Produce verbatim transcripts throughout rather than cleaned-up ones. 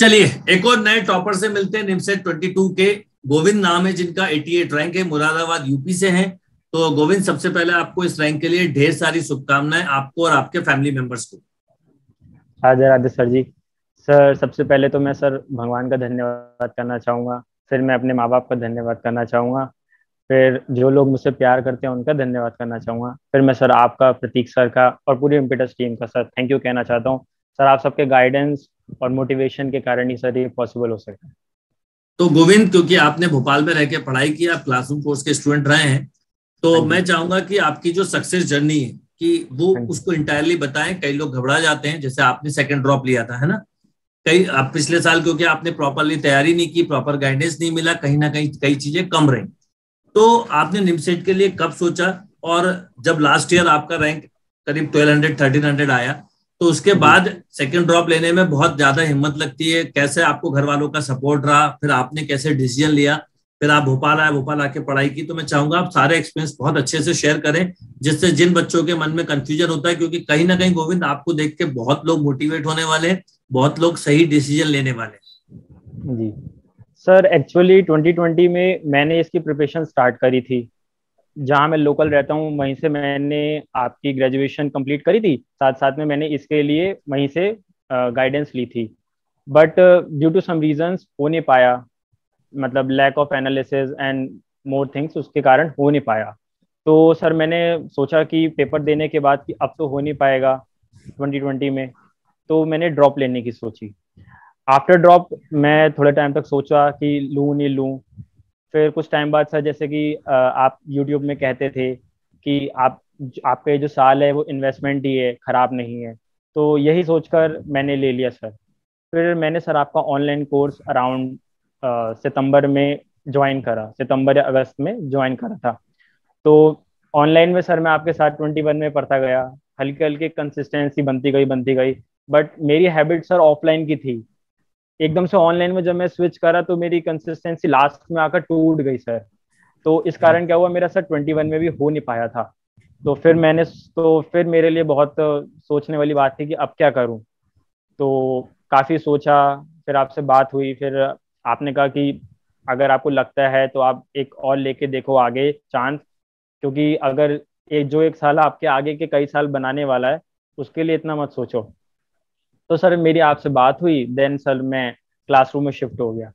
चलिए एक और नए टॉपर से मिलते हैं। निमसेट बाईस के गोविंद नाम है जिनका अठासी रैंक है, मुरादाबाद यूपी से हैं। तो गोविंद, सबसे पहले आपको इस रैंक के लिए ढेर सारी शुभकामनाएं, आपको और आपके फैमिली मेंबर्स को। राधे राधे सर जी। सर सबसे पहले तो मैं सर भगवान का धन्यवाद करना चाहूँगा, फिर मैं अपने माँ बाप का धन्यवाद करना चाहूँगा, फिर जो लोग मुझसे प्यार करते हैं उनका धन्यवाद करना चाहूँगा, फिर मैं सर आपका, प्रतीक सर का और पूरी इम्पिटर्स टीम का सर थैंक यू कहना चाहता हूँ। सर आप सबके गाइडेंस और मोटिवेशन के कारण ही सर ये पॉसिबल हो सका। तो गोविंद, क्योंकि आपने भोपाल में रहकर पढ़ाई की, आप क्लासरूम कोर्स के स्टूडेंट रहे हैं, तो मैं चाहूंगा कि आपकी जो सक्सेस जर्नी है कि वो उसको इंटायरली बताएं। कई लोग घबरा जाते हैं, जैसे आपने सेकंड ड्रॉप लिया था, है ना, कई आप पिछले साल, क्योंकि आपने प्रॉपरली तैयारी नहीं की, प्रॉपर गाइडेंस नहीं मिला, कहीं ना कहीं कई चीजें कम रही। तो आपने निमसेट के लिए कब सोचा, और जब लास्ट ईयर आपका रैंक करीब ट्वेल्व हंड्रेड थर्टीन हंड्रेड आया तो उसके बाद सेकंड ड्रॉप लेने में बहुत ज्यादा हिम्मत लगती है, कैसे आपको घर वालों का सपोर्ट रहा, फिर आपने कैसे डिसीजन लिया, फिर आप भोपाल आए, भोपाल आके पढ़ाई की। तो मैं चाहूंगा आप सारे एक्सपीरियंस बहुत अच्छे से शेयर करें, जिससे जिन बच्चों के मन में कंफ्यूजन होता है, क्योंकि कहीं ना कहीं गोविंद आपको देख के बहुत लोग मोटिवेट होने वाले, बहुत लोग सही डिसीजन लेने वाले। जी सर, एक्चुअली ट्वेंटी ट्वेंटी में मैंने इसकी प्रिपरेशन स्टार्ट करी थी, जहाँ मैं लोकल रहता हूँ वहीं से मैंने आपकी ग्रेजुएशन कंप्लीट करी थी, साथ साथ में मैंने इसके लिए वहीं से गाइडेंस ली थी, but due to some reasons हो नहीं पाया, मतलब lack of analysis and more things, उसके कारण हो नहीं पाया। तो सर मैंने सोचा कि पेपर देने के बाद कि अब तो हो नहीं पाएगा ट्वेंटी ट्वेंटी में, तो मैंने ड्रॉप लेने की सोची। आफ्टर ड्रॉप मैं थोड़े टाइम तक सोचा कि लूँ नहीं लूँ, फिर कुछ टाइम बाद सर जैसे कि आप यूट्यूब में कहते थे कि आप आपके जो साल है वो इन्वेस्टमेंट ही है, ख़राब नहीं है, तो यही सोचकर मैंने ले लिया सर। फिर मैंने सर आपका ऑनलाइन कोर्स अराउंड सितंबर में ज्वाइन करा, सितंबर या अगस्त में ज्वाइन करा था। तो ऑनलाइन में सर मैं आपके साथ ट्वेंटी वन में पढ़ता गया, हल्के हल्के कंसिस्टेंसी बनती गई बनती गई बट मेरी हैबिट सर ऑफलाइन की थी। एकदम से ऑनलाइन में जब मैं स्विच करा तो मेरी कंसिस्टेंसी लास्ट में आकर टूट गई सर। तो इस कारण क्या हुआ, मेरा सर ट्वेंटी वन में भी हो नहीं पाया था। तो फिर मैंने तो फिर मेरे लिए बहुत सोचने वाली बात थी कि अब क्या करूं। तो काफ़ी सोचा, फिर आपसे बात हुई, फिर आपने कहा कि अगर आपको लगता है तो आप एक और लेके देखो आगे चांस, क्योंकि अगर एक जो एक साल आपके आगे के कई साल बनाने वाला है उसके लिए इतना मत सोचो। तो सर मेरी आपसे बात हुई, देन सर मैं क्लासरूम में शिफ्ट हो गया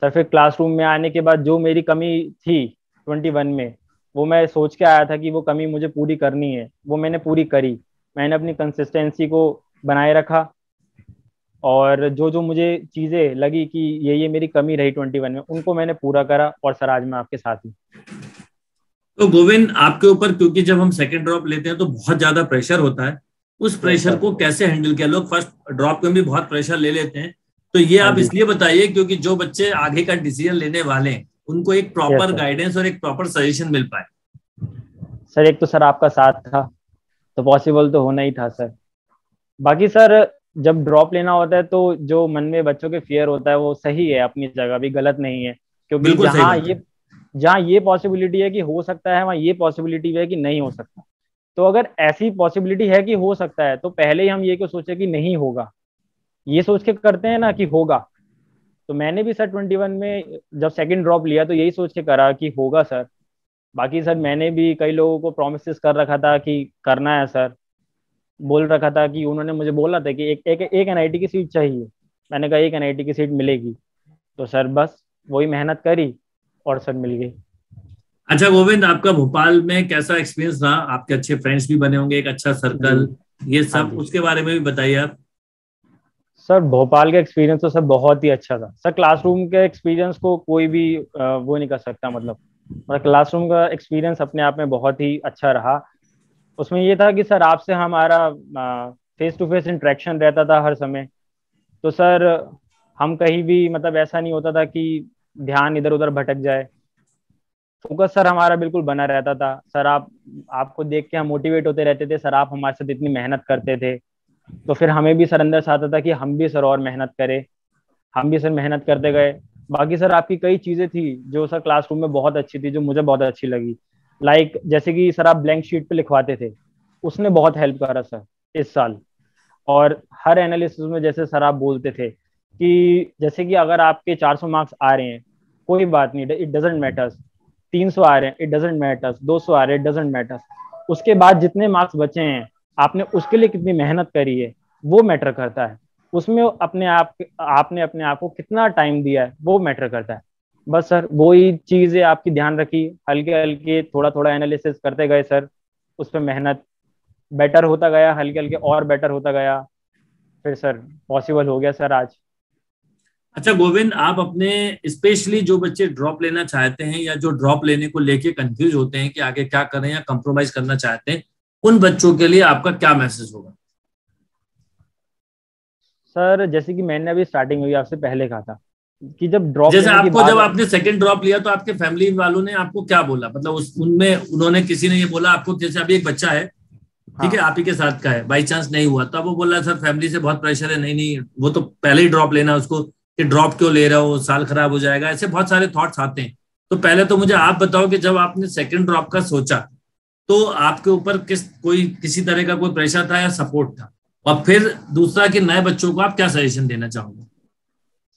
सर। फिर क्लासरूम में आने के बाद जो मेरी कमी थी ट्वेंटी वन में, वो मैं सोच के आया था कि वो कमी मुझे पूरी करनी है, वो मैंने पूरी करी। मैंने अपनी कंसिस्टेंसी को बनाए रखा और जो जो मुझे चीज़ें लगी कि ये ये मेरी कमी रही ट्वेंटी वन में, उनको मैंने पूरा करा और सर आज मैं आपके साथ हूँ। तो गोविंद, आपके ऊपर क्योंकि जब हम सेकेंड ड्रॉप लेते हैं तो बहुत ज़्यादा प्रेशर होता है, उस प्रेशर को कैसे हैंडल किया? लोग फर्स्ट ड्रॉप में भी बहुत प्रेशर ले लेते हैं, तो ये आप इसलिए बताइए क्योंकि जो बच्चे आगे का डिसीजन लेने वाले हैं उनको एक प्रॉपर गाइडेंस और एक प्रॉपर सजेशन मिल पाए। सर एक तो सर आपका साथ था तो पॉसिबल तो होना ही था सर। बाकी सर जब ड्रॉप लेना होता है तो जो मन में बच्चों के फियर होता है वो सही है, अपनी जगह भी गलत नहीं है, क्योंकि जहाँ ये जहाँ ये पॉसिबिलिटी है कि हो सकता है, वहाँ ये पॉसिबिलिटी है कि नहीं हो सकता। तो अगर ऐसी पॉसिबिलिटी है कि हो सकता है तो पहले ही हम ये क्यों सोचे कि नहीं होगा, ये सोच के करते हैं ना कि होगा। तो मैंने भी सर ट्वेंटी वन में जब सेकंड ड्रॉप लिया तो यही सोच के करा कि होगा सर। बाकी सर मैंने भी कई लोगों को प्रॉमिसेस कर रखा था कि करना है सर, बोल रखा था कि उन्होंने मुझे बोला था कि एक एक, एक एन आई टी की सीट चाहिए, मैंने कहा एक एन आई टी की सीट मिलेगी। तो सर बस वही मेहनत करी और सर मिल गई। अच्छा गोविंद, आपका भोपाल में कैसा एक्सपीरियंस रहा? आपके अच्छे फ्रेंड्स भी बने होंगे, एक अच्छा सर्कल, ये सब उसके बारे में भी बताइए आप। सर भोपाल का एक्सपीरियंस तो सर बहुत ही अच्छा था सर। क्लासरूम के एक्सपीरियंस को कोई भी वो नहीं कर सकता, मतलब मतलब क्लासरूम का एक्सपीरियंस अपने आप में बहुत ही अच्छा रहा। उसमें ये था कि सर आपसे हमारा फेस टू फेस इंट्रैक्शन रहता था हर समय। तो सर हम कहीं भी, मतलब ऐसा नहीं होता था कि ध्यान इधर उधर भटक जाए, फोकस सर हमारा बिल्कुल बना रहता था। सर आप आपको देख के हम मोटिवेट होते रहते थे, सर आप हमारे साथ इतनी मेहनत करते थे तो फिर हमें भी सर अंदर से आता था कि हम भी सर और मेहनत करें, हम भी सर मेहनत करते गए। बाकी सर आपकी कई चीज़ें थी जो सर क्लासरूम में बहुत अच्छी थी, जो मुझे बहुत अच्छी लगी। लाइक like, जैसे कि सर आप ब्लैंक शीट पे लिखवाते थे, उसने बहुत हेल्प करा सर इस साल। और हर एनालिसिस में जैसे सर आप बोलते थे कि जैसे कि अगर आपके चार सौ मार्क्स आ रहे हैं कोई बात नहीं, इट डजेंट मैटर्स, तीन सौ आ रहे हैं इट डजेंट मैटर्स, दो सौ आ रहे हैं इट डजेंट मैटर्स, उसके बाद जितने मार्क्स बचे हैं आपने उसके लिए कितनी मेहनत करी है वो मैटर करता है, उसमें अपने आप आपने अपने आप को कितना टाइम दिया है वो मैटर करता है। बस सर वही चीज़ें आपकी ध्यान रखी, हल्के हल्के थोड़ा थोड़ा एनालिसिस करते गए सर, उस पर मेहनत, बेटर होता गया, हल्के हल्के और बेटर होता गया, फिर सर पॉसिबल हो गया सर आज। अच्छा गोविंद, आप अपने स्पेशली जो बच्चे ड्रॉप लेना चाहते हैं या जो ड्रॉप लेने को लेके कंफ्यूज होते हैं कि आगे क्या करें या कंप्रोमाइज करना चाहते हैं, उन बच्चों के लिए आपका क्या मैसेज होगा? सर जैसे कि मैंने अभी स्टार्टिंग हुई आपसे पहले कहा था कि जब ड्रॉप जैसे आपको जब आपने सेकंड ड्रॉप लिया तो आपके फैमिली वालों ने आपको क्या बोला, मतलब उस उनमें उन्होंने किसी ने ये बोला आपको, जैसे अभी एक बच्चा है ठीक है, आप ही के साथ का है, बाई चांस नहीं हुआ तो वो बोला सर फैमिली से बहुत प्रेशर है, नहीं नहीं वो तो पहले ही ड्रॉप लेना, उसको कि ड्रॉप क्यों ले रहा हो, साल खराब हो जाएगा, ऐसे बहुत सारे थॉट्स आते हैं। तो पहले तो मुझे आप बताओ कि जब आपने सेकंड ड्रॉप का सोचा तो आपके ऊपर किस कोई किसी तरह का कोई प्रेशर था या सपोर्ट था, और फिर दूसरा कि नए बच्चों को आप क्या सजेशन देना चाहोगे?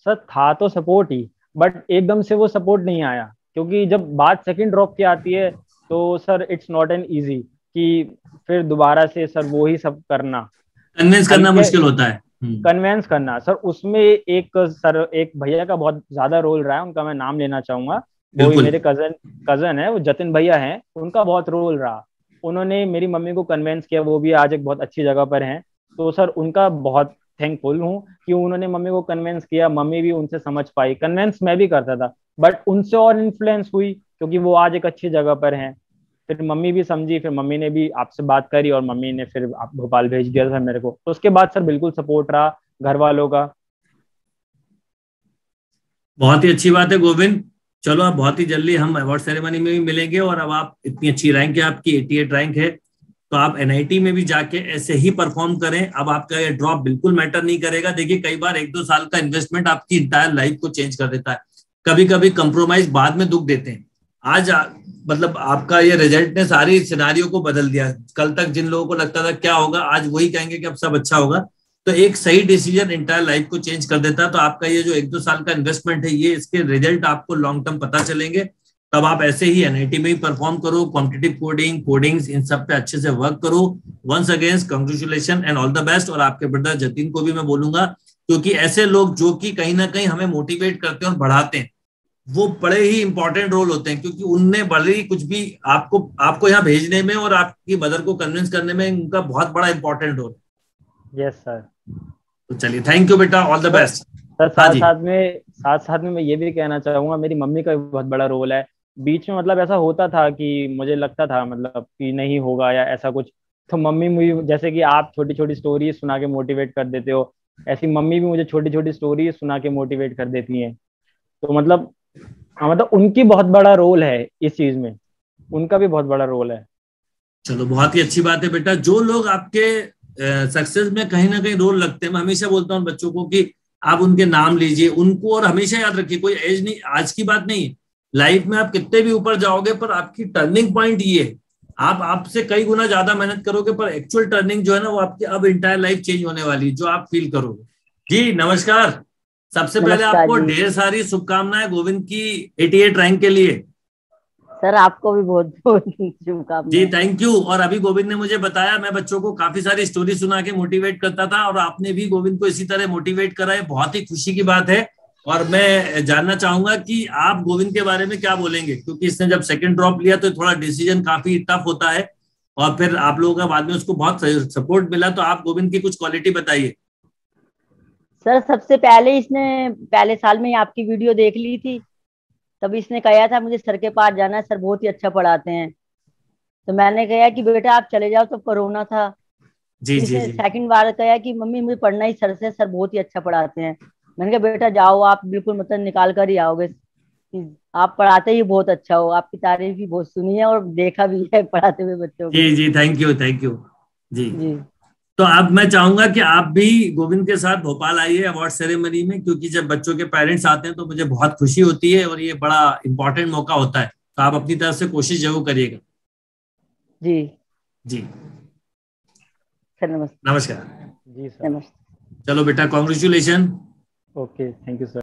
सर था तो सपोर्ट ही, बट एकदम से वो सपोर्ट नहीं आया, क्योंकि जब बात सेकेंड ड्रॉप की आती है तो sir it's not an easy कि फिर दोबारा से सर वो ही सब करना, कन्विंस करना मुश्किल होता है, कन्वेंस करना सर, उसमें एक सर एक भैया का बहुत ज्यादा रोल रहा है, उनका मैं नाम लेना चाहूंगा, वो मेरे कजन कजन है, वो जतिन भैया हैं, उनका बहुत रोल रहा, उन्होंने मेरी मम्मी को कन्वेंस किया, वो भी आज एक बहुत अच्छी जगह पर हैं, तो सर उनका बहुत थैंकफुल हूँ कि उन्होंने मम्मी को कन्वेंस किया, मम्मी भी उनसे समझ पाई, कन्वेंस मैं भी करता था बट उनसे और इन्फ्लुएंस हुई क्योंकि वो आज एक अच्छी जगह पर हैं, फिर मम्मी भी समझी, फिर मम्मी ने भी आपसे बात करी और मम्मी ने फिर आप भोपाल भेज दिया था मेरे को, उसके बाद सर बिल्कुल सपोर्ट रहा घर वालों का। बहुत ही अच्छी बात है गोविंद, चलो आप बहुत ही जल्दी हम अवार्ड सेरेमनी में भी मिलेंगे, और अब आप इतनी अच्छी रैंक है आपकी अठासी रैंक है, तो आप एनआईटी में भी जाके ऐसे ही परफॉर्म करें, अब आपका ये ड्रॉप बिल्कुल मैटर नहीं करेगा। देखिए कई बार एक दो साल का इन्वेस्टमेंट आपकी इंटायर लाइफ को चेंज कर देता है, कभी कभी कंप्रोमाइज बाद में दुख देते हैं, आज आ, मतलब आपका ये रिजल्ट ने सारी सिनारियों को बदल दिया, कल तक जिन लोगों को लगता था क्या होगा आज वही कहेंगे कि अब सब अच्छा होगा, तो एक सही डिसीजन इंटायर लाइफ को चेंज कर देता है। तो आपका ये जो एक दो साल का इन्वेस्टमेंट है ये इसके रिजल्ट आपको लॉन्ग टर्म पता चलेंगे, तब आप ऐसे ही एनआईटी में ही परफॉर्म करो, कॉम्पिटिटिव कोडिंग कोडिंग्स इन सब पे अच्छे से वर्क करो। Once again congratulation and all the best, और आपके ब्रदर जतिन को भी मैं बोलूंगा क्योंकि ऐसे लोग जो कि कहीं ना कहीं हमें मोटिवेट करते हैं और बढ़ाते हैं वो बड़े ही इंपॉर्टेंट रोल होते हैं, क्योंकि उनने भले ही कुछ भी आपको आपको यहाँ भेजने में और आपकी मदर को कन्विंस करने में उनका बहुत बड़ा इंपॉर्टेंट रोल। यस सर, तो चलिए थैंक यू बेटा, ऑल द बेस्ट। सर साथ साथ में साथ साथ में मैं ये भी कहना चाहूंगा मेरी मम्मी का भी बहुत बड़ा रोल है, बीच में मतलब ऐसा होता था कि मुझे लगता था मतलब कि नहीं होगा या ऐसा कुछ, तो मम्मी मुझे जैसे कि आप छोटी छोटी स्टोरीज सुना के मोटिवेट कर देते हो, ऐसी मम्मी भी मुझे छोटी छोटी स्टोरीज सुना के मोटिवेट कर देती हैं, तो मतलब मतलब उनकी बहुत बड़ा रोल है इस चीज में, उनका भी बहुत बड़ा रोल है। चलो बहुत ही अच्छी बात है बेटा, जो लोग आपके सक्सेस में कहीं ना कहीं रोल लगते हैं, मैं हमेशा बोलता हूँ बच्चों को कि आप उनके नाम लीजिए उनको, और हमेशा याद रखिए कोई एज नहीं, आज की बात नहीं है, लाइफ में आप कितने भी ऊपर जाओगे पर आपकी टर्निंग पॉइंट ये है, आप आपसे कई गुना ज्यादा मेहनत करोगे पर एक्चुअल टर्निंग जो है ना वो आपकी अब इंटायर लाइफ चेंज होने वाली है, जो आप फील करोगे। जी नमस्कार, सबसे पहले आपको ढेर सारी शुभकामनाएं गोविंद की अठासी रैंक के लिए। सर आपको भी बहुत बहुत शुभकामनाएं जी, थैंक यू। और अभी गोविंद ने मुझे बताया, मैं बच्चों को काफी सारी स्टोरी सुना के मोटिवेट करता था और आपने भी गोविंद को इसी तरह मोटिवेट करा है, बहुत ही खुशी की बात है। और मैं जानना चाहूंगा कि आप गोविंद के बारे में क्या बोलेंगे, क्योंकि इसने जब सेकंड ड्रॉप लिया तो थोड़ा डिसीजन काफी टफ होता है और फिर आप लोगों का बाद में उसको बहुत सपोर्ट मिला, तो आप गोविंद की कुछ क्वालिटी बताइए। सर सबसे पहले इसने पहले साल में आपकी वीडियो देख ली थी, तब इसने कहा था मुझे सर के पास जाना है, सर बहुत ही अच्छा पढ़ाते हैं, तो मैंने कहा कि बेटा आप चले जाओ, तो कोरोना था। जी जी जी। सेकंड बार कहा कि मम्मी मुझे पढ़ना ही सर से, सर बहुत ही अच्छा पढ़ाते हैं। मैंने कहा बेटा जाओ आप बिल्कुल मतलब निकाल कर ही आओगे, आप पढ़ाते ही बहुत अच्छा हो, आपकी तारीफ भी बहुत सुनी है और देखा भी है पढ़ाते हुए बच्चों को। जी जी, थैंक यू थैंक यू जी जी। तो अब मैं चाहूंगा कि आप भी गोविंद के साथ भोपाल आइए अवार्ड सेरेमनी में, क्योंकि जब बच्चों के पेरेंट्स आते हैं तो मुझे बहुत खुशी होती है और ये बड़ा इम्पोर्टेंट मौका होता है, तो आप अपनी तरफ से कोशिश जरूर करिएगा। जी जी सर नमस्कार। नमस्कार जी सर, नमस्कार। चलो बेटा congratulation, okay, thank you sir.